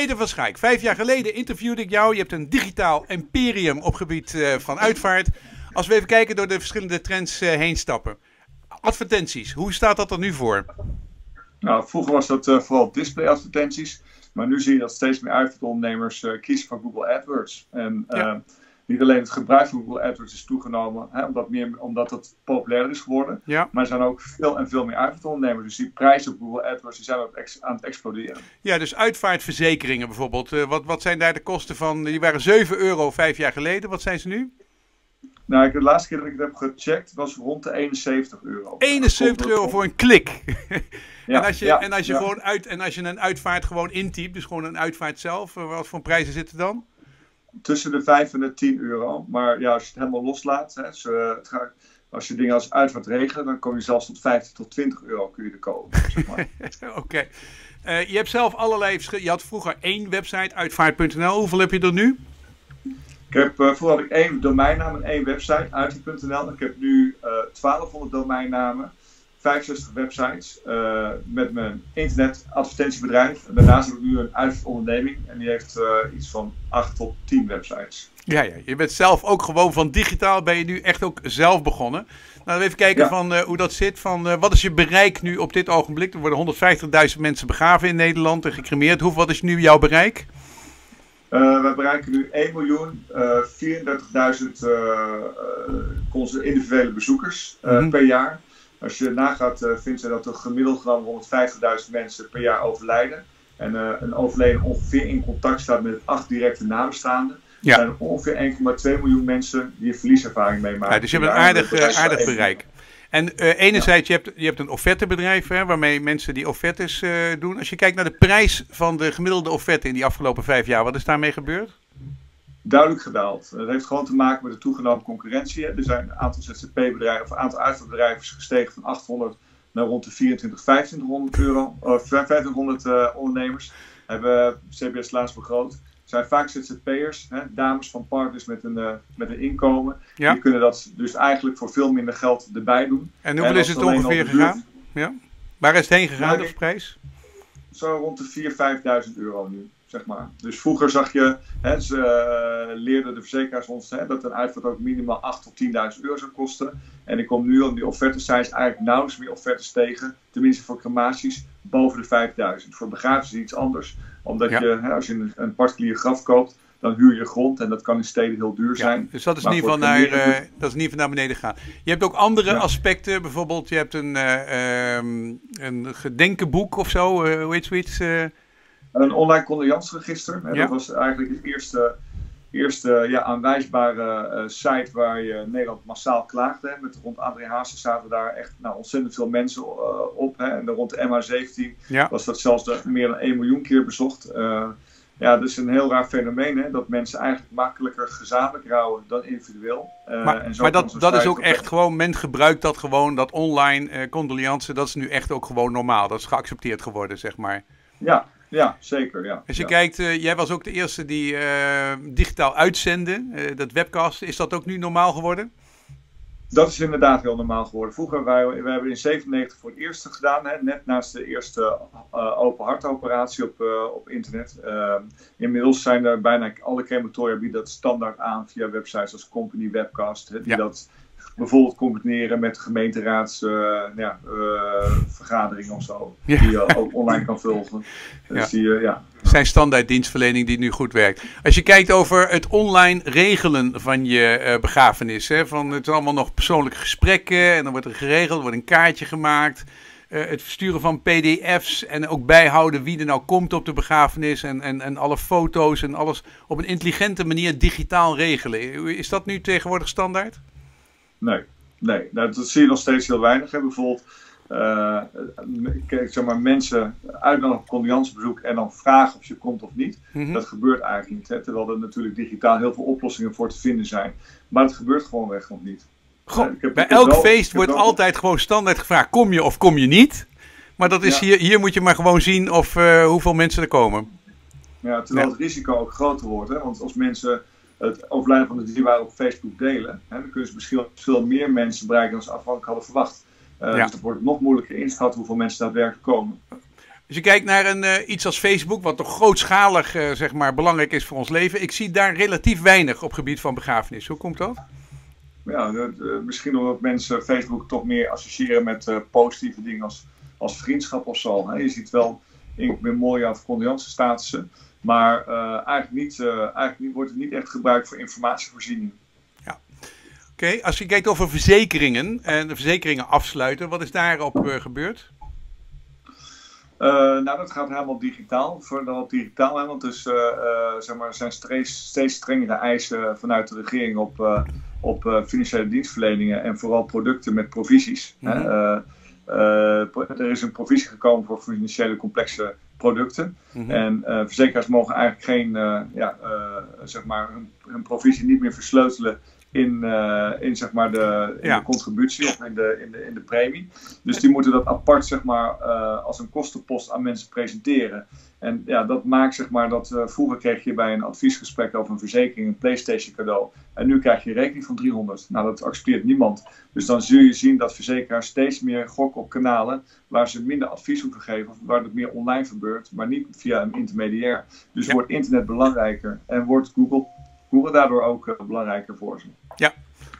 Peter van Schaik, 5 jaar geleden interviewde ik jou. Je hebt een digitaal imperium op gebied van uitvaart. Als we even kijken door de verschillende trends heen stappen. Advertenties, hoe staat dat er nu voor? Nou, vroeger was dat vooral display-advertenties. Maar nu zie je dat steeds meer uitvaartondernemers kiezen voor Google AdWords. En niet alleen het gebruik van Google AdWords is toegenomen, hè, omdat het populairder is geworden. Ja. Maar er zijn ook veel meer uitvaartondernemers. Dus die prijzen op Google AdWords die zijn aan het exploderen. Ja, dus uitvaartverzekeringen bijvoorbeeld. Wat zijn daar de kosten van? Die waren €7 5 jaar geleden. Wat zijn ze nu? Nou, de laatste keer dat ik het heb gecheckt was rond de €71. €71 voor een klik. Ja, en als je een uitvaart gewoon intypt, dus gewoon een uitvaart zelf, wat voor prijzen zitten dan? Tussen de €5 en de €10. Maar ja, als je het helemaal loslaat, hè, als je dingen als uitvaart regelen, dan kom je zelfs tot €50 tot €20 kun je er kopen. Zeg maar. Oké. Je hebt zelf allerlei verschillende. Je had vroeger 1 website, uitvaart.nl. Hoeveel heb je er nu? Ik heb, vroeger had ik 1 domeinnaam en 1 website, uitvaart.nl. Ik heb nu 1200 domeinnamen, 65 websites met mijn internetadvertentiebedrijf. En daarnaast heb ik nu een uitvaartonderneming en die heeft iets van 8 tot 10 websites. Ja, ja, je bent zelf ook gewoon van digitaal, ben je nu echt ook zelf begonnen. Nou, even kijken van hoe dat zit. Van, wat is je bereik nu op dit ogenblik? Er worden 150.000 mensen begraven in Nederland en gecremeerd. Wat is nu jouw bereik? Wij bereiken nu 1.034.000 individuele bezoekers per jaar. Als je nagaat, Vincent, dat er gemiddeld genomen 150.000 mensen per jaar overlijden. En een overleden ongeveer in contact staat met 8 directe nabestaanden. Ja. Er zijn ongeveer 1,2 miljoen mensen die een verlieservaring meemaken. Ja, dus je hebt een aardig bereik. En enerzijds, je hebt een offertebedrijf, hè, waarmee mensen die offertes doen. Als je kijkt naar de prijs van de gemiddelde offerte in die afgelopen 5 jaar, wat is daarmee gebeurd? Duidelijk gedaald. Dat heeft gewoon te maken met de toegenomen concurrentie. Er zijn een aantal ZZP-bedrijven, of een aantal uitvaartbedrijven gestegen van 800 naar rond de 2500 ondernemers. Hebben CBS laatst begroot. Zijn vaak ZZP'ers, dames van partners met een inkomen. Ja. Die kunnen dat dus eigenlijk voor veel minder geld erbij doen. En hoeveel is het ongeveer gegaan? Ja. Waar is het heen gegaan, de prijs? Zo rond de 4.000, 5.000 euro nu, zeg maar. Dus vroeger zag je, ze leerden de verzekeraars ons dat een uitvaart ook minimaal 8.000 tot 10.000 euro zou kosten. En ik kom nu aan die offertes, zijn eigenlijk nauwelijks meer offertes tegen, tenminste voor crematies, boven de 5.000. Voor begrafenis is iets anders. Omdat als je een particulier graf koopt, dan huur je grond. En dat kan in steden heel duur zijn. Ja, dus dat is in ieder geval naar beneden gegaan. Je hebt ook andere aspecten. Bijvoorbeeld, je hebt een gedenkenboek of zo. Hoe heet zoiets? Een online condoleansregister. Ja. Dat was eigenlijk de eerste aanwijsbare site waar je Nederland massaal klaagde. Met rond André Hazen zaten daar echt ontzettend veel mensen op. Hè. En rond de MH17 was dat zelfs meer dan 1 miljoen keer bezocht. Dat is een heel raar fenomeen. Hè, dat mensen eigenlijk makkelijker gezamenlijk rouwen dan individueel. Maar dat is ook echt gewoon, men gebruikt dat gewoon, dat online condoleance, dat is nu echt ook gewoon normaal. Dat is geaccepteerd geworden, zeg maar. Ja. Ja, zeker. Ja. Als je kijkt, jij was ook de eerste die digitaal uitzenden, dat webcast. Is dat ook nu normaal geworden? Dat is inderdaad heel normaal geworden. Vroeger, wij hebben in 1997 voor het eerste gedaan, net naast de eerste open hartoperatie op internet. Inmiddels zijn er bijna alle crematoria bieden dat standaard aan via websites als Company Webcast, die dat bijvoorbeeld combineren met gemeenteraadsvergaderingen of zo. Ja. Die je ook online kan volgen. Dus het zijn standaard dienstverlening die nu goed werkt. Als je kijkt over het online regelen van je begrafenis. Het zijn allemaal nog persoonlijke gesprekken. En dan wordt er geregeld, wordt een kaartje gemaakt. Het versturen van pdf's. En ook bijhouden wie er nou komt op de begrafenis. En alle foto's en alles op een intelligente manier digitaal regelen. Is dat nu tegenwoordig standaard? Nee. Dat zie je nog steeds heel weinig. Hè. Bijvoorbeeld, mensen uitnodigen op condoleancebezoek en dan vragen of je komt of niet. Dat gebeurt eigenlijk niet. Hè. Terwijl er natuurlijk digitaal heel veel oplossingen voor te vinden zijn. Maar het gebeurt gewoon echt nog niet. Goh, bij elk feest wordt altijd gewoon standaard gevraagd, kom je of kom je niet? Maar dat is hier moet je maar gewoon zien of hoeveel mensen er komen. Ja, terwijl het risico ook groter wordt. Hè. Want als mensen het overlijden van de dierbaren op Facebook delen, dan kunnen ze misschien veel meer mensen bereiken dan ze afhankelijk hadden verwacht. Dus het wordt nog moeilijker inschat hoeveel mensen daadwerkelijk komen. Als je kijkt naar iets als Facebook, wat toch grootschalig zeg maar, belangrijk is voor ons leven. Ik zie daar relatief weinig op gebied van begrafenis. Hoe komt dat? Ja, misschien omdat mensen Facebook toch meer associëren met positieve dingen als vriendschap of zo. Hè? Je ziet wel in memoria of condolencestatussen. Maar eigenlijk wordt het niet echt gebruikt voor informatievoorziening. Ja. Oké, als je kijkt over verzekeringen en de verzekeringen afsluiten, wat is daarop gebeurd? Nou, dat gaat helemaal digitaal. Want dus, zeg maar, er zijn steeds strengere eisen vanuit de regering op financiële dienstverleningen en vooral producten met provisies. Mm-hmm. Er is een provisie gekomen voor financiële complexe producten. Mm-hmm. En verzekeraars mogen eigenlijk zeg maar hun provisie niet meer versleutelen in zeg maar de contributie of in de premie. Dus die moeten dat apart zeg maar, als een kostenpost aan mensen presenteren. En ja, dat maakt zeg maar dat vroeger kreeg je bij een adviesgesprek over een verzekering een PlayStation cadeau. En nu krijg je een rekening van 300. Nou, dat accepteert niemand. Dus dan zul je zien dat verzekeraars steeds meer gokken op kanalen waar ze minder advies hoeven geven. Of waar het meer online gebeurt, maar niet via een intermediair. Dus wordt internet belangrijker en wordt Google daardoor ook belangrijker voor ze. Ja.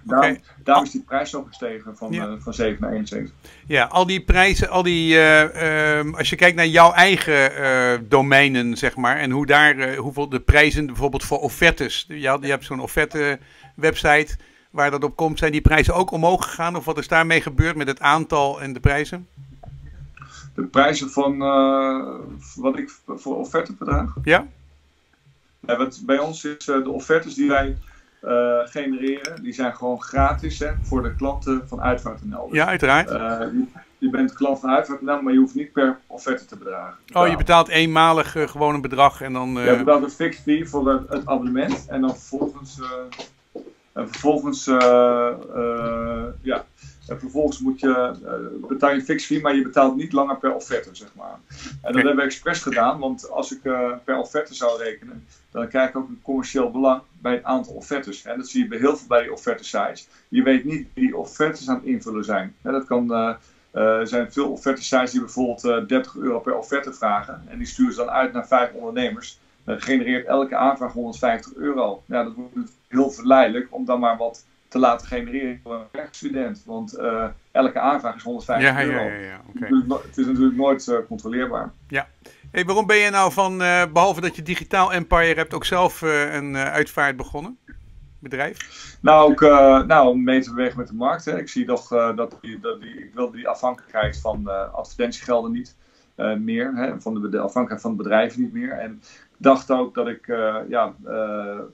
Okay. Daarom is die prijs zo gestegen van 7 naar 71. Ja, al die prijzen, als je kijkt naar jouw eigen domeinen, zeg maar, en hoe daar, hoeveel de prijzen bijvoorbeeld voor offertes, je hebt zo'n offerte website waar dat op komt, zijn die prijzen ook omhoog gegaan? Of wat is daarmee gebeurd met het aantal en de prijzen? De prijzen van, voor offertebedrag? Ja. Ja, wat bij ons is de offertes die wij genereren, die zijn gewoon gratis voor de klanten van uitvaart.nl. Dus, ja, uiteraard. Je bent klant van uitvaart.nl, maar je hoeft niet per offerte te bedragen. Oh, je betaalt eenmalig gewoon een bedrag en dan... Je betaalt een fixed fee voor het abonnement en dan vervolgens moet je, betaal je een fixed fee, maar je betaalt niet langer per offerte, zeg maar. En dat hebben we expres gedaan, want als ik per offerte zou rekenen, dan krijg ik ook een commercieel belang bij het aantal offertes. En dat zie je heel veel bij die offertesites. Je weet niet wie die offertes aan het invullen zijn. En dat kan... Er zijn veel offertesites die bijvoorbeeld €30 per offerte vragen. En die sturen ze dan uit naar 5 ondernemers. Dan genereert elke aanvraag €150. Ja, dat wordt heel verleidelijk om dan maar wat te laten genereren voor een rechtsstudent. Want elke aanvraag is €150. Ja, okay. Het is natuurlijk nooit controleerbaar. Ja. Hey, waarom ben je nou van, behalve dat je digitaal empire hebt, ook zelf een uitvaart begonnen? Bedrijf? Nou, ook om mee te bewegen met de markt. Hè. Ik zie toch ik wilde die afhankelijkheid van advertentiegelden niet meer. Hè, van de afhankelijkheid van de bedrijven niet meer. En ik dacht ook dat ik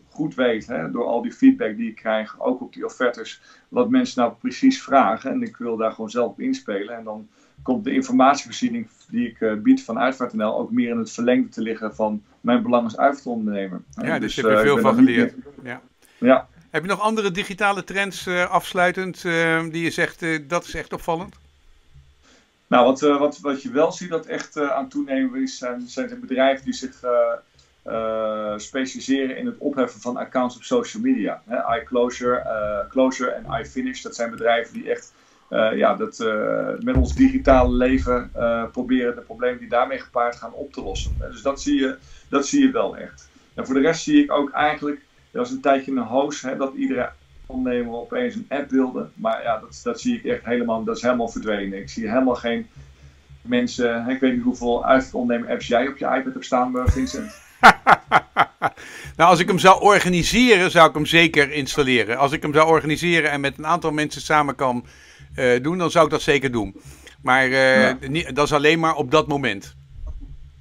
goed weet, hè, door al die feedback die ik krijg, ook op die offertes, wat mensen nou precies vragen. En ik wil daar gewoon zelf op inspelen. En dan komt de informatievoorziening die ik bied van uitvaart.nl ook meer in het verlengde te liggen van mijn belang als uitvaartondernemer. Ja, dus heb je veel van geleerd. Ja. Heb je nog andere digitale trends afsluitend die je zegt, dat is echt opvallend? Nou, wat je wel ziet dat echt aan toenemen is, zijn de bedrijven die zich specialiseren in het opheffen van accounts op social media. iClosure en iFinish, dat zijn bedrijven die echt met ons digitale leven proberen de problemen die daarmee gepaard gaan op te lossen. Dus dat zie je wel echt. En voor de rest zie ik ook eigenlijk... Dat was een tijdje een hoos, hè, dat iedere ondernemer opeens een app wilde. Maar ja, dat zie ik echt helemaal, dat is helemaal verdwenen. Ik zie helemaal geen mensen, ik weet niet hoeveel uitondernemer apps jij op je iPad hebt staan, Vincent. Nou, als ik hem zou organiseren, zou ik hem zeker installeren. Als ik hem zou organiseren en met een aantal mensen samen kan doen, dan zou ik dat zeker doen. Maar dat is alleen maar op dat moment.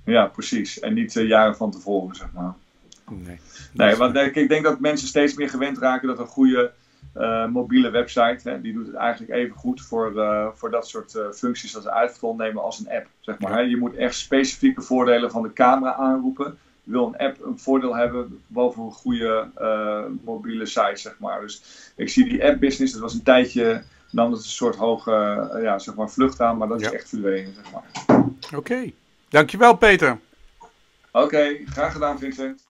Ja, precies. En niet jaren van tevoren, zeg maar. Nee, want ik denk dat mensen steeds meer gewend raken dat een goede mobiele website, hè, die doet het eigenlijk even goed voor dat soort functies als uitvaartondernemer als een app. Zeg maar, hè. Je moet echt specifieke voordelen van de camera aanroepen. Wil een app een voordeel hebben boven een goede mobiele site, zeg maar. Dus ik zie die app-business, dat was een tijdje, nam dat een soort hoge zeg maar vlucht aan, maar dat is echt verdwenen, zeg maar. Oké, dankjewel Peter. Oké, graag gedaan Vincent.